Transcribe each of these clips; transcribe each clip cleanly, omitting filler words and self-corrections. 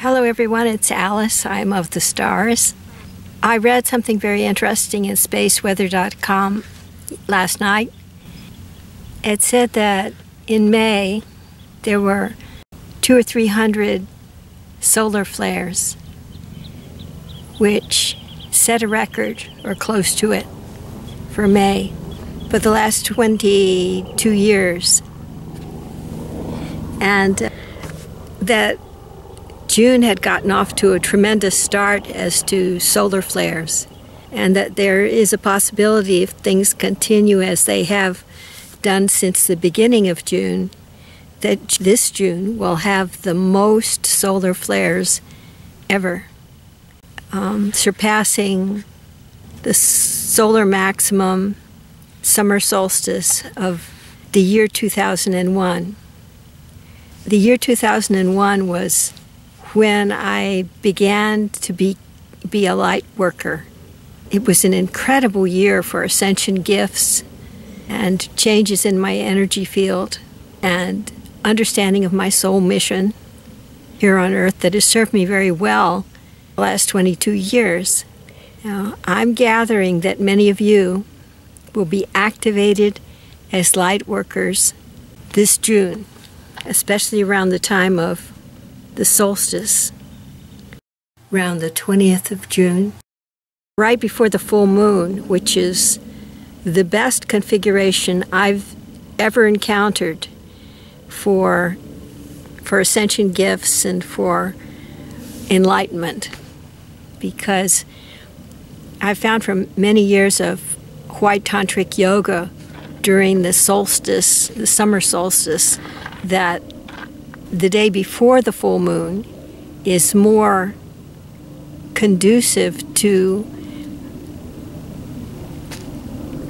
Hello, everyone. It's Alice. I'm of the Stars. I read something very interesting in spaceweather.com last night. It said that in May, there were 200 or 300 solar flares, which set a record, or close to it, for May. For the last 22 years. And that June had gotten off to a tremendous start as to solar flares, and that there is a possibility, if things continue as they have done since the beginning of June, that this June will have the most solar flares ever, surpassing the solar maximum summer solstice of the year 2001. The year 2001 was when I began to be a light worker. It was an incredible year for ascension gifts and changes in my energy field and understanding of my soul mission here on Earth that has served me very well the last 22 years. Now, I'm gathering that many of you will be activated as light workers this June, especially around the time of the solstice, around the 20th of June, right before the full moon, which is the best configuration I've ever encountered for ascension gifts and for enlightenment, because I've found from many years of white tantric yoga during the solstice, the summer solstice, that the day before the full moon is more conducive to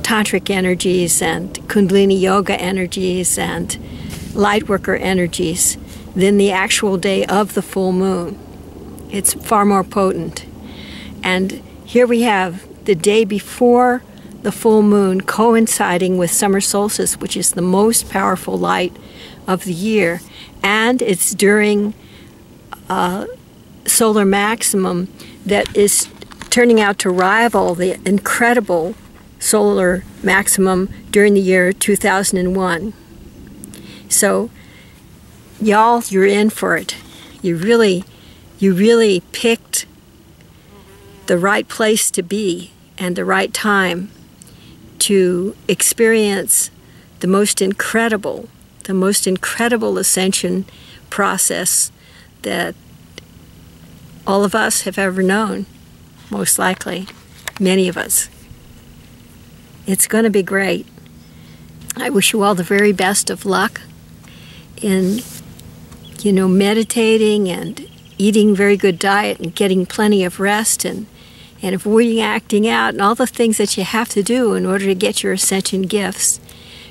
tantric energies and kundalini yoga energies and light worker energies than the actual day of the full moon. It's far more potent. And here we have the day before the full moon coinciding with summer solstice, which is the most powerful light of the year, and it's during solar maximum that is turning out to rival the incredible solar maximum during the year 2001. So, y'all, you're in for it. You really picked the right place to be and the right time to experience the most incredible ascension process that all of us have ever known, most likely, many of us. It's going to be great. I wish you all the very best of luck in, you know, meditating and eating very good diet and getting plenty of rest and avoiding acting out and all the things that you have to do in order to get your ascension gifts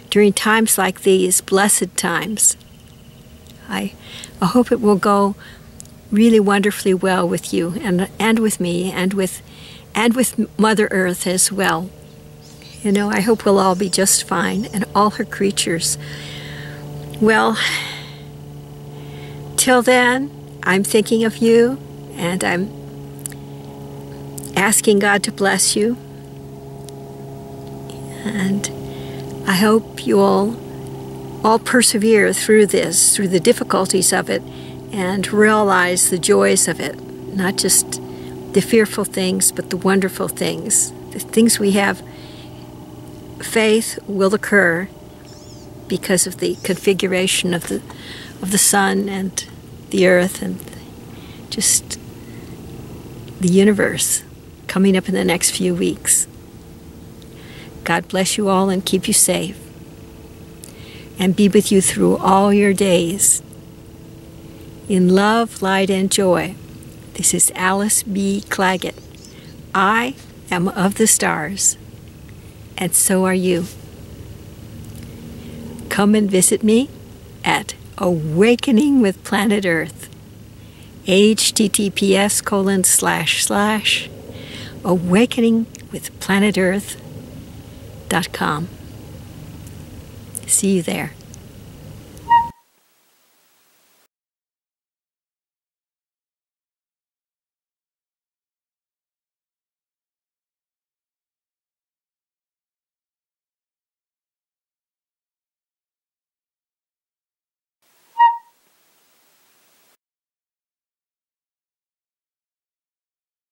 during times like these, blessed times. I hope it will go really wonderfully well with you and with me and with Mother Earth as well. You know, I hope we'll all be just fine, and all her creatures. Well, till then, I'm thinking of you, and I'm asking God to bless you. And I hope you'll all persevere through this, through the difficulties of it, and realize the joys of it. Not just the fearful things, but the wonderful things. The things we have faith will occur because of the configuration of the sun and the earth and just the universe coming up in the next few weeks. God bless you all and keep you safe, and be with you through all your days. In love, light, and joy. This is Alice B. Clagett. I am of the stars, and so are you. Come and visit me at Awakening with Planet Earth. https://awakeningwithplanetearth.com. See you there.